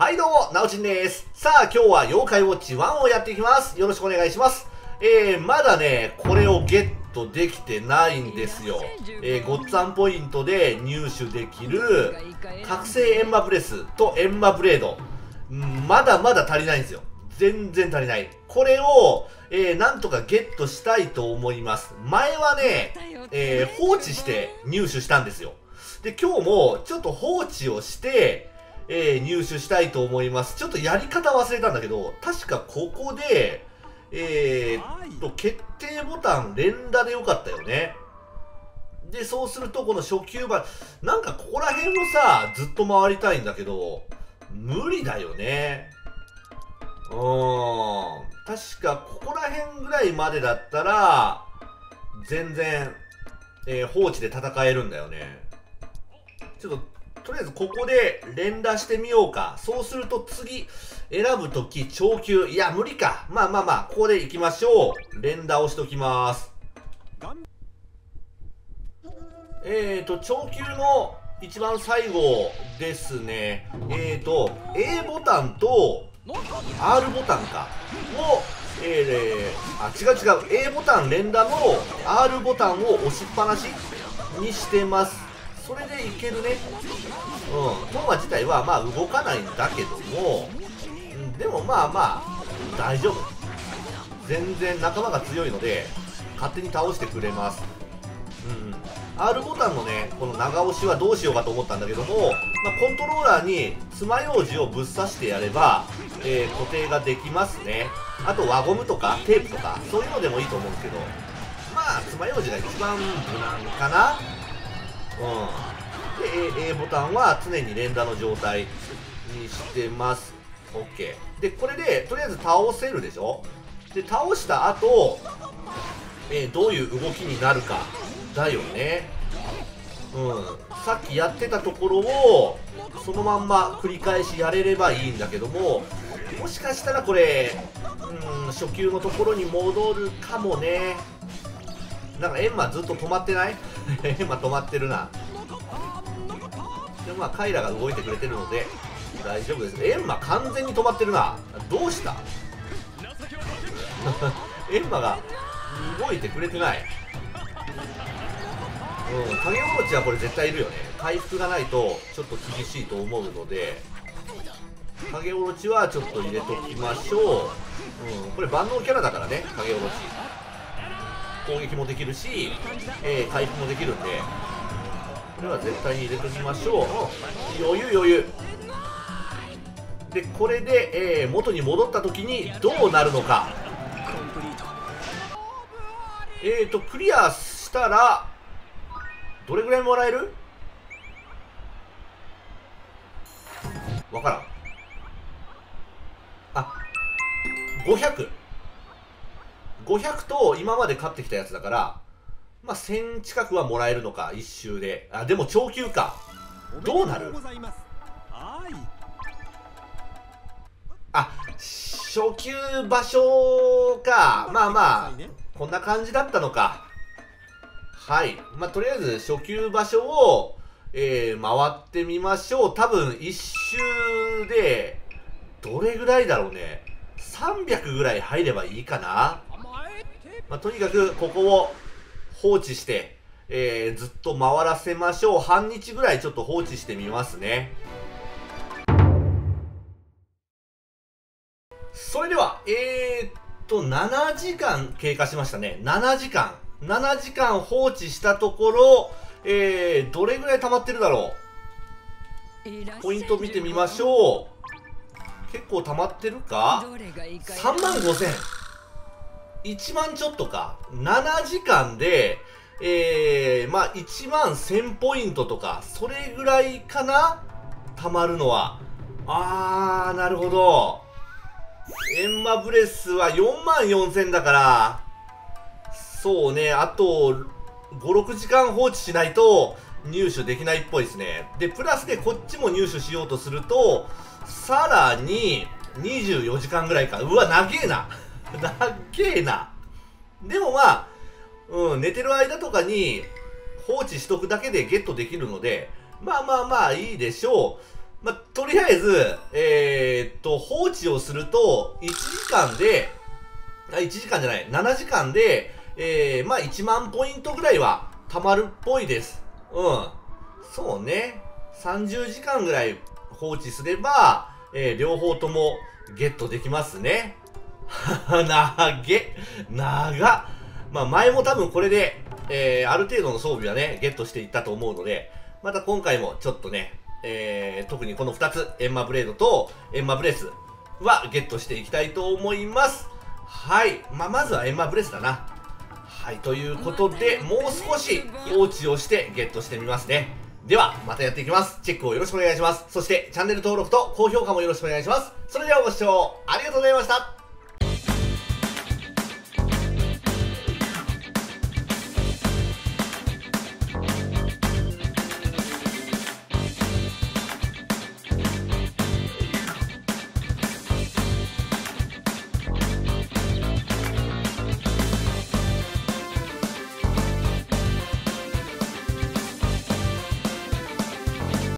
はいどうも、なおちんです。さあ、今日は妖怪ウォッチ1をやっていきます。よろしくお願いします。まだね、これをゲットできてないんですよ。ごっつぁんポイントで入手できる、覚醒エンマブレスとエンマブレード。まだまだ足りないんですよ。全然足りない。これを、なんとかゲットしたいと思います。前はね、放置して入手したんですよ。で、今日もちょっと放置をして、入手したいと思います。ちょっとやり方忘れたんだけど、確かここで、決定ボタン連打でよかったよね。で、そうすると、この初級版、なんかここら辺もさ、ずっと回りたいんだけど、無理だよね。確かここら辺ぐらいまでだったら、全然、放置で戦えるんだよね。ちょっと、とりあえずここで連打してみようか。そうすると次選ぶとき長球。いや無理か。まあまあまあ、ここでいきましょう。連打をしときます。長球の一番最後ですね。A ボタンと R ボタンかを、あ違う A ボタン連打の R ボタンを押しっぱなしにしてます。それでいけるね。トーマ自体はまあ動かないんだけども、でもまあまあ大丈夫。全然仲間が強いので勝手に倒してくれます。R ボタンのね、この長押しはどうしようかと思ったんだけども、コントローラーに爪楊枝をぶっ刺してやれば、固定ができますね。あと輪ゴムとかテープとかそういうのでもいいと思うんですけど、まあ爪楊枝が一番無難かな。で A ボタンは常に連打の状態にしてます。 OK で、これでとりあえず倒せるでしょ。で倒した後、どういう動きになるかだよね。さっきやってたところをそのまんま繰り返しやれればいいんだけども、もしかしたらこれ初級のところに戻るかもね。なんかエンマずっと止まってない？エンマ止まってるな。で、まあカイラが動いてくれてるので大丈夫です。エンマ完全に止まってるな。どうした？エンマが動いてくれてない。影おろちはこれ絶対いるよね。回復がないとちょっと厳しいと思うので、影おろちはちょっと入れときましょう。これ万能キャラだからね、影おろち。攻撃もできるし、回復もできるんで、これは絶対に入れときましょう。余裕余裕で、これで、元に戻った時にどうなるのか。クリアしたらどれぐらいもらえる？わからん。あ、500と今まで勝ってきたやつだから、まあ1000近くはもらえるのか1周で。あ、でも長級か。どうなる？あ、初級場所か。まあまあこんな感じだったのか。はい、まあとりあえず初級場所を、回ってみましょう。多分1周でどれぐらいだろうね。300ぐらい入ればいいかな。とにかくここを放置して、ずっと回らせましょう。半日ぐらいちょっと放置してみますね。それでは、7時間経過しましたね。7時間放置したところ、どれぐらい溜まってるだろう。ポイント見てみましょう。結構溜まってるか。3万5000。1万ちょっとか。7時間で、まあ1万1000ポイントとか、それぐらいかな？溜まるのは。あー、なるほど。エンマブレスは4万4000だから、そうね、あと5、6時間放置しないと入手できないっぽいですね。で、プラスでこっちも入手しようとすると、さらに24時間ぐらいか。うわ、長えな。だっけーな。でもまあ、寝てる間とかに放置しとくだけでゲットできるので、まあまあまあいいでしょまあ、とりあえず、放置をすると、7時間で、まあ、1万ポイントぐらいは貯まるっぽいです。うん。そうね。30時間ぐらい放置すれば、両方ともゲットできますね。なげ、長っ。まあ、前も多分これで、ある程度の装備はね、ゲットしていったと思うので、また今回もちょっとね、特にこの2つ、エンマブレードとエンマブレスはゲットしていきたいと思います。はい。まあ、まずはエンマブレスだな。はい。ということで、もう少し放置をしてゲットしてみますね。では、またやっていきます。チェックをよろしくお願いします。そして、チャンネル登録と高評価もよろしくお願いします。それではご視聴ありがとうございました。